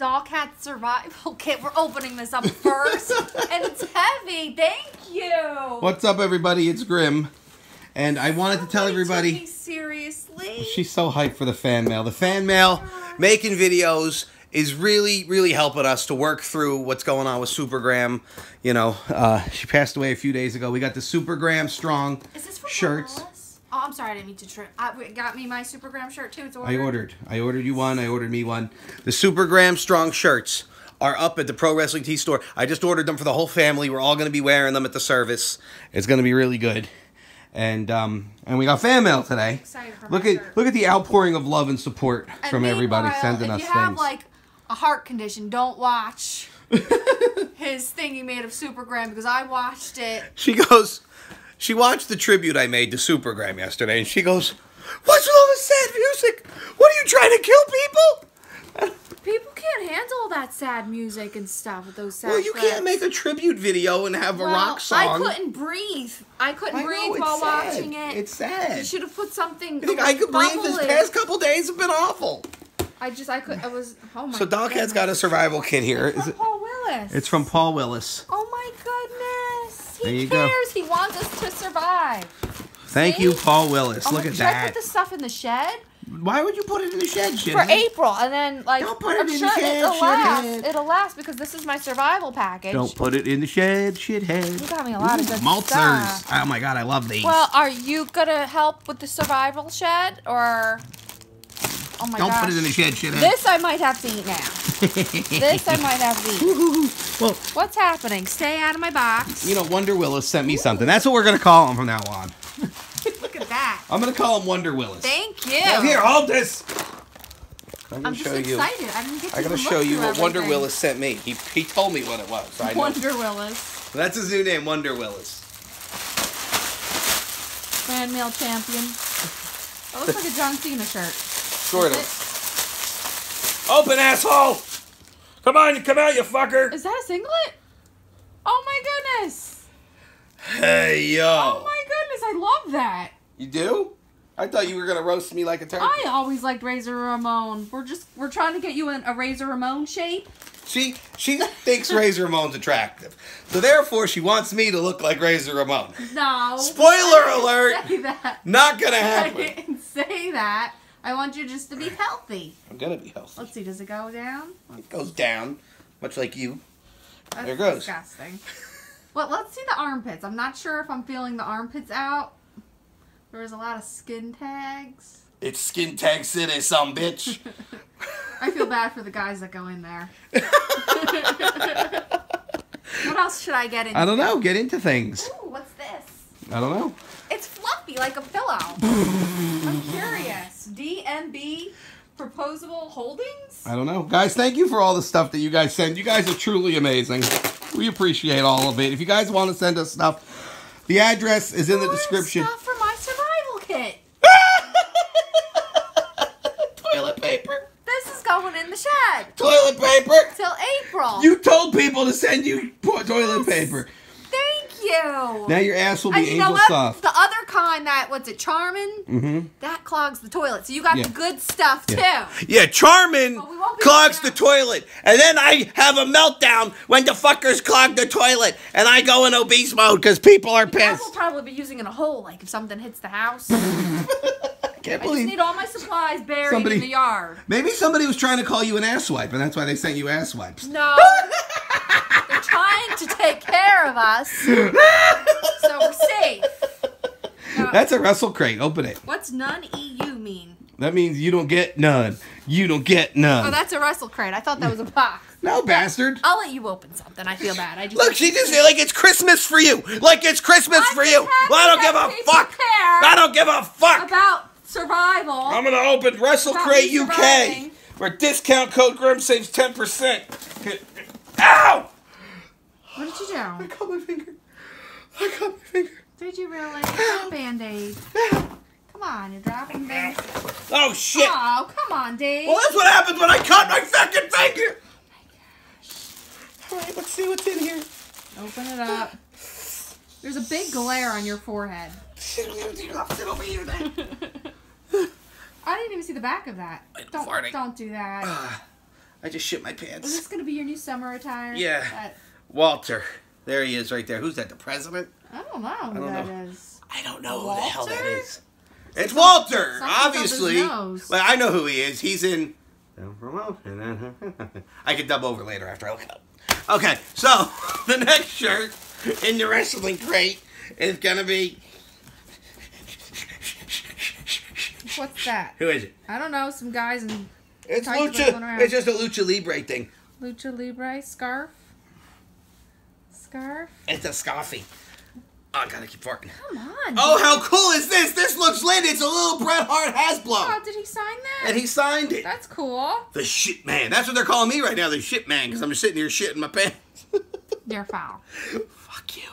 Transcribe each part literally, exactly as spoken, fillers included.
Doll Cat Survival Kit. Okay, we're opening this up first. And it's heavy. Thank you. What's up, everybody? It's Grim. And I wanted Somebody to tell everybody. Took me seriously? She's so hyped for the fan mail. The fan mail, making videos, is really, really helping us to work through what's going on with Supergram. You know, uh, she passed away a few days ago. We got the Supergram Strong is this for shirts. Paul Willis? Oh, I'm sorry, I didn't mean to trip. I got me my Supergram shirt too. It's ordered. I ordered. I ordered you one. I ordered me one. The Supergram Strong shirts are up at the Pro Wrestling T Store. I just ordered them for the whole family. We're all going to be wearing them at the service. It's going to be really good. And um, and we got fan mail today. I'm excited for look at shirt. Look at the outpouring of love and support and from everybody sending us you have, things. Like, a heart condition, don't watch his thing he made of Supergram because I watched it. She goes, she watched the tribute I made to Supergram yesterday and she goes, what's with all this sad music? What, are you trying to kill people? People can't handle that sad music and stuff with those sad Well, you clips. Can't make a tribute video and have well, a rock song. I couldn't breathe. I couldn't I know, breathe while sad. watching it. It's sad. You should have put something. You think I could breathe? This past couple days have been awful. I just, I could, I was, oh my god. So Doll Cat's got a survival kit here. It's from Paul Willis. It's from Paul Willis. Oh my goodness. He cares. Go. He wants us to survive. Thank See? you, Paul Willis. Oh, Look at should that. Should I put the stuff in the shed? Why would you put it in the shed, Jim? For April. And then, like, don't put it I'm in sure the shed, it'll last. Head. It'll last because this is my survival package. Don't put it in the shed, shithead. You got me a lot Ooh, of good Maltzers. Stuff. Oh my god, I love these. Well, are you going to help with the survival shed or... Oh my Don't gosh. put it in the shed, shithead. This I might have to eat now. This I might have to eat. Well, what's happening? Stay out of my box. You know, Wonder Willis sent me Ooh. something. That's what we're going to call him from now on. Look at that. I'm going to call him Wonder Willis. Thank you. Now here, hold this. I'm, I'm just show excited. You. I didn't get to I gotta show you what everything. Wonder Willis sent me. He, he told me what it was. So I know. Wonder Willis. That's his new name, Wonder Willis. Fan mail champion. It looks like a John Cena shirt. Sort of. Open, asshole! Come on, come out, you fucker! Is that a singlet? Oh my goodness! Hey, yo! Oh my goodness, I love that! You do? I thought you were gonna roast me like a turkey. I always liked Razor Ramon. We're just, we're trying to get you in a Razor Ramon shape. She, she thinks Razor Ramon's attractive. So therefore, she wants me to look like Razor Ramon. No. Spoiler alert! I didn't say that. Not gonna happen. I didn't say that. I want you just to be healthy. I'm going to be healthy. Let's see, does it go down? It goes down, much like you. That's there it goes. Disgusting. Well, let's see the armpits. I'm not sure if I'm feeling the armpits out. There was a lot of skin tags. It's skin tag city, sumbitch. I feel bad for the guys that go in there. What else should I get into? I don't know. Get into things. Ooh, what's this? I don't know. It's fluffy like a pillow. I'm curious. D M B Proposable Holdings? I don't know. Guys, thank you for all the stuff that you guys send. You guys are truly amazing. We appreciate all of it. If you guys want to send us stuff, the address is More in the description. Stuff for my survival kit. Toilet paper. This is going in the shed. Toilet paper. Till April. You told people to send you toilet yes. paper. Thank you. Now your ass will be angel know what? soft. The other kind that, what's it, Charmin? Mm-hmm. That clogs the toilet. So you got yeah. the good stuff, yeah. too. Yeah, Charmin clogs the toilet. And then I have a meltdown when the fuckers clog the toilet. And I go in obese mode because people are pissed. We'll probably be using in a hole, like if something hits the house. I can't believe I just need all my supplies buried somebody, in the yard. Maybe somebody was trying to call you an asswipe, and that's why they sent you asswipes. No. They're trying to take care of us. So we're safe. Now, that's a WrestleCrate. Open it. What's none E U mean? That means you don't get none. You don't get none. Oh, that's a WrestleCrate. I thought that was a box. No, bastard. I'll let you open something. I feel bad. I just Look, she just like it's Christmas for you. Like it's Christmas I'm for you. Well, I don't give a fuck. I don't give a fuck. About survival. I'm going to open WrestleCrate U K surviving. where discount code Grim saves ten percent. Ow! What did you do? I cut my finger. I cut my finger. Did you really? Drop Band-Aid. Come on, you're dropping things. Oh, shit. Oh, come on, Dave. Well, that's what happens when I cut my fucking finger. Oh, my gosh. All right, let's see what's in here. Open it up. There's a big glare on your forehead. Shit, sit over here then. I didn't even see the back of that. Don't, don't do that. I just shit my pants. Is this going to be your new summer attire? Yeah. That... Walter. There he is right there. Who's that, the president? I don't know who I don't that know. is. I don't know Walter? who the hell that is. It's, it's Walter, something, obviously. Well, I know who he is. He's in... I could dub over later after I look it up. Okay, so the next shirt in the wrestling crate is going to be... What's that? Who is it? I don't know. Some guys in... It's lucha. It's just a lucha libre thing. Lucha libre scarf. Scarf. It's a scarfy. Oh, I gotta keep farting. Come on. Oh, dude. How cool is this? This looks lit. It's a little Bret Hart Hasbro. Oh, did he sign that? And he signed it. That's cool. The shit man. That's what they're calling me right now. The shit man, because I'm just sitting here shitting my pants. You're foul. Fuck you.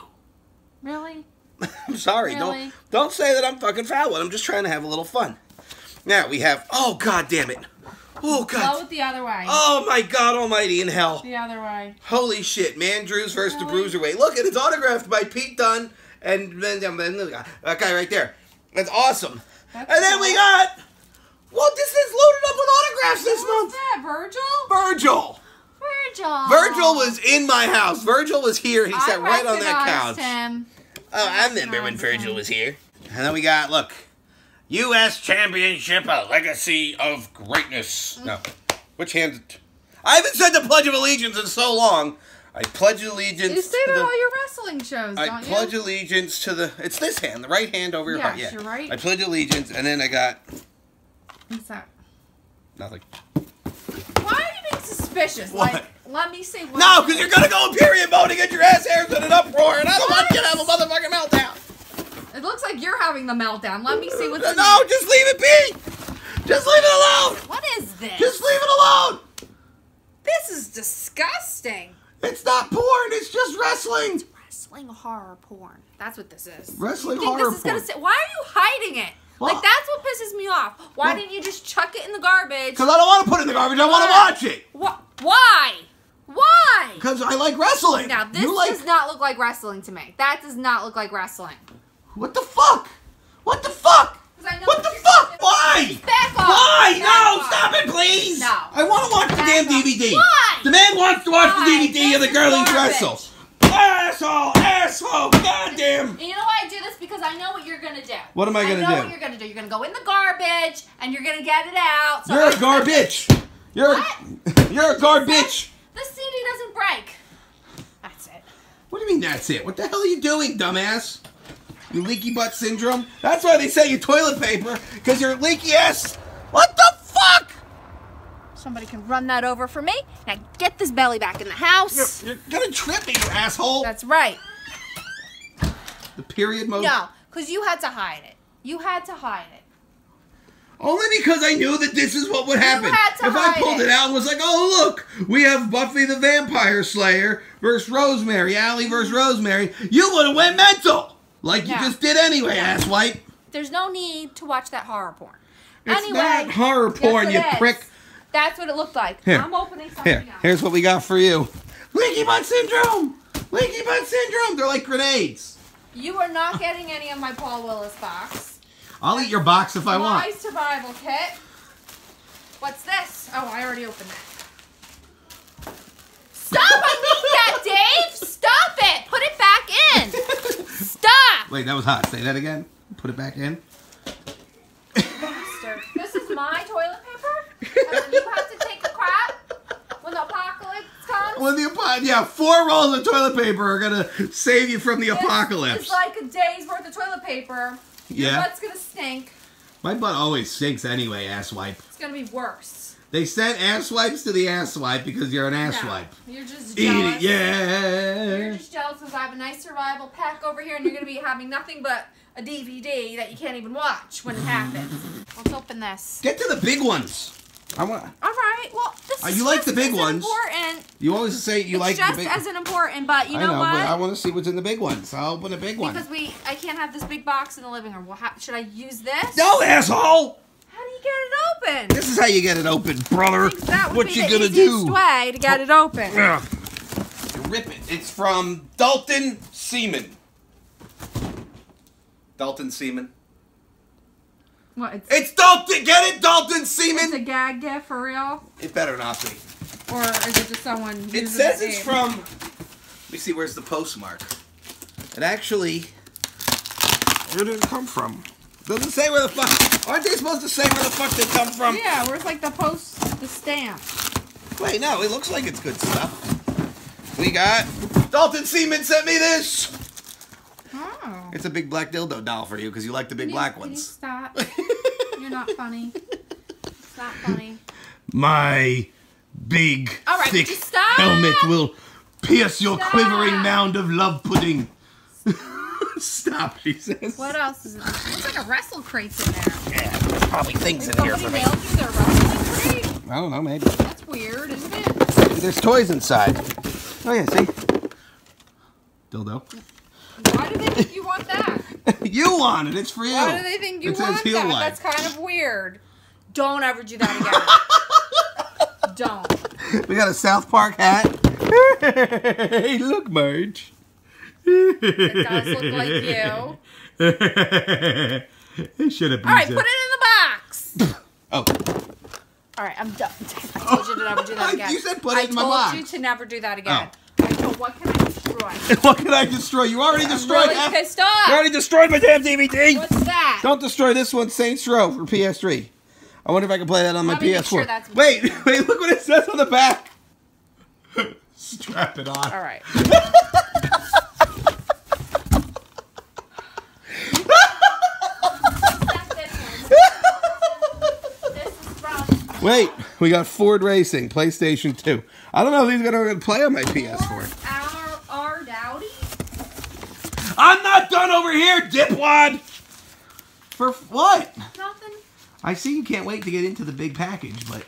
Really? I'm sorry. Really? Don't don't say that I'm fucking foul. I'm just trying to have a little fun. Now we have. Oh god damn it. Oh, God. Blow it the other way. Oh, my God almighty in hell. The other way. Holy shit. Mandrews versus really? the Bruiserweight. Look, it's autographed by Pete Dunne and then that guy right there. That's awesome. That's and cool. Then we got... Well, this is loaded up with autographs this Who month. Who's that, Virgil? Virgil. Virgil. Virgil was in my house. Virgil was here. He I sat right on that couch. Him. Oh, I, I remember when Virgil him. was here. And then we got, look. U S Championship, a legacy of greatness. No. Which hand? I haven't said the Pledge of Allegiance in so long. I pledge allegiance. You say that to the, all your wrestling shows, I don't you? I pledge allegiance to the... It's this hand, the right hand over your yes, heart. Yeah, your right. I pledge allegiance, and then I got... What's that? Nothing. Why are you being suspicious? What? Like, let me say what... No, because you're going to go in period mode and get your ass hairs in an uproar, and I don't what? want you to have a motherfucking meltdown. It looks like you're having the meltdown. Let me see what's in No, here. Just leave it be! Just leave it alone! What is this? Just leave it alone! This is disgusting. It's not porn, it's just wrestling! It's wrestling horror porn. That's what this is. Wrestling horror this is porn. Gonna sit? Why are you hiding it? Well, like, that's what pisses me off. Why well, didn't you just chuck it in the garbage? Because I don't want to put it in the garbage, I want to watch it! Wh why? Why? Because I like wrestling. Now, this like does not look like wrestling to me. That does not look like wrestling. What the fuck? What the fuck? I know what the fuck? Why? Back off. Why? Back no, off. Stop it, please. No. I want to watch back the damn off. D V D. Why? The man wants to watch Why? the D V D this of the girly wrestle. Asshole, asshole, goddamn. You know why I do this? Because I know what you're going to do. What am I going to do? I know do? what you're going to do. You're going to go in the garbage, and you're going to get it out. So you're a garbage. You're a, you're a garbage. The C D doesn't break. That's it. What do you mean that's it? What the hell are you doing, dumbass? Your leaky butt syndrome? That's why they sell you toilet paper, because you're leaky ass. What the fuck? Somebody can run that over for me. Now get this belly back in the house. You're, you're gonna trip me, you asshole. That's right. The period mode? No, because you had to hide it. You had to hide it. Only because I knew that this is what would happen. You had to if hide I pulled it. it out and was like, oh, look, we have Buffy the Vampire Slayer versus Rosemary, Allie versus Rosemary, you would have went mental. Like no. you just did anyway, no. asswipe. There's no need to watch that horror porn. It's anyway, not horror porn, you is. prick. That's what it looked like. Here. I'm opening something Here. up. Here's what we got for you. Leaky butt syndrome! Leaky butt syndrome! They're like grenades. You are not getting any of my Paul Willis box. I'll That's eat your box if I my want. My survival kit. What's this? Oh, I already opened that. Stop! I need that, Dave! Stop it! Put it back in! Stop! Wait, that was hot. Say that again. Put it back in. This is my toilet paper? And then you have to take a crap when the apocalypse comes? When the apocalypse, yeah, four rolls of toilet paper are going to save you from the this apocalypse. It's like a day's worth of toilet paper. Yeah. Your butt's going to stink. My butt always stinks anyway, asswipe. It's going to be worse. They sent asswipes to the asswipe because you're an asswipe. No, you're just jealous. Eat it, yeah. You're just jealous because I have a nice survival pack over here and you're going to be having nothing but a D V D that you can't even watch when it happens. Let's open this. Get to the big ones. I want. All right. Well, this uh, you is like just the big ones. Important. You always say you it's like just the big ones. Just as important, but you know, I know what? But I want to see what's in the big ones. I'll open a big because one. Because we, I can't have this big box in the living room. Well, how, should I use this? No, asshole! How do you get it open? This is how you get it open, brother. That would what be you the gonna do? Way to get it open. Yeah. You rip it. It's from Dalton Seaman. Dalton Seaman. What? It's, it's Dalton. Get it, Dalton Seaman. It's a gag gift for real. It better not be. Or is it just someone using the name? It says it's from... Let me see, where's the postmark? It actually... Where did it come from? Doesn't say where the fuck... Aren't they supposed to say where the fuck they come from? Yeah, where's like the post... the stamp. Wait, no, it looks like it's good stuff. We got... Dalton Seaman sent me this! Oh. It's a big black dildo doll for you because you like the big you, black ones. You stop. You're not funny. It's not funny. My big All right, thick helmet will pierce your stop. quivering mound of love pudding. Stop, she says. What else is it? Looks like a wrestle crate in there. Yeah, there's probably things in here for me. Nailed you their wrestling crate? I don't know, maybe. That's weird, isn't it? Maybe there's toys inside. Oh yeah, see? Dildo. Why do they think you want that? You want it. It's for you. Why do they think you it want that? Life. That's kind of weird. Don't ever do that again. Don't. We got a South Park hat. Hey, look, Marge. It does look like you. It should have been. All right, so. Put it in the box. Oh. All right, I'm done. I told you to never do that again. You said put it I in my box. I told you to never do that again. Oh. I know what can I do? What can I destroy? You already I'm destroyed. Really pissed off. You already destroyed my damn D V D. What's that? Don't destroy this one, Saints Row for P S three. I wonder if I can play that on Let my P S four. Sure that's wait, wait! Look what it says on the back. Strap it on. All right. Wait, we got Ford Racing, PlayStation two. I don't know if these are going to play on my P S four. I'm not done over here, dipwad! For what? Nothing. I see you can't wait to get into the big package, but...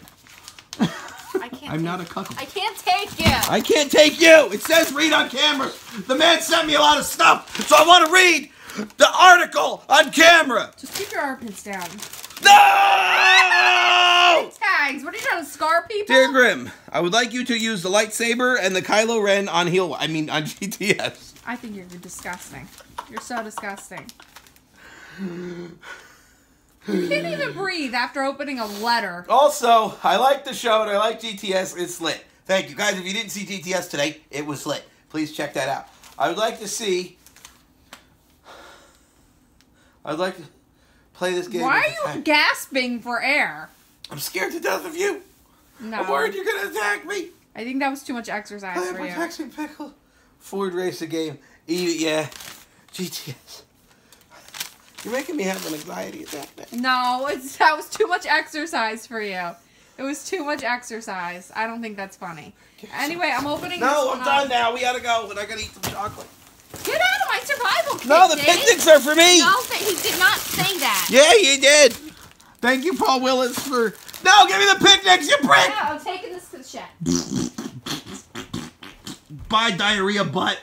I can't I'm not a cuckoo. I can't take you! I can't take you! It says read on camera! The man sent me a lot of stuff, so I want to read the article on camera! Just keep your armpits down. No! Tags! What are you trying to scar people? Dear Grimm, I would like you to use the lightsaber and the Kylo Ren on heel... I mean, on G T S. I think you're disgusting. You're so disgusting. You can't even breathe after opening a letter. Also, I like the show and I like G T S. It's lit. Thank you. Guys, if you didn't see G T S today, it was lit. Please check that out. I would like to see... I'd like to play this game. Why are you gasping for air? I'm scared to death of you. No. I'm worried you're going to attack me. I think that was too much exercise for you. That was actually pickle. Ford Racer game, even, yeah, G T S. You're making me have an anxiety attack now. No, it's, that was too much exercise for you. It was too much exercise. I don't think that's funny. Anyway, I'm opening no, this No, I'm done up. now. We gotta go, and I gotta eat some chocolate. Get out of my survival kit, No, the picnics are for me. No, he did not say that. Yeah, he did. Thank you, Paul Willis, for... No, give me the picnics, you prick! Yeah, I'm taking this to the shed. Bye, diarrhea butt.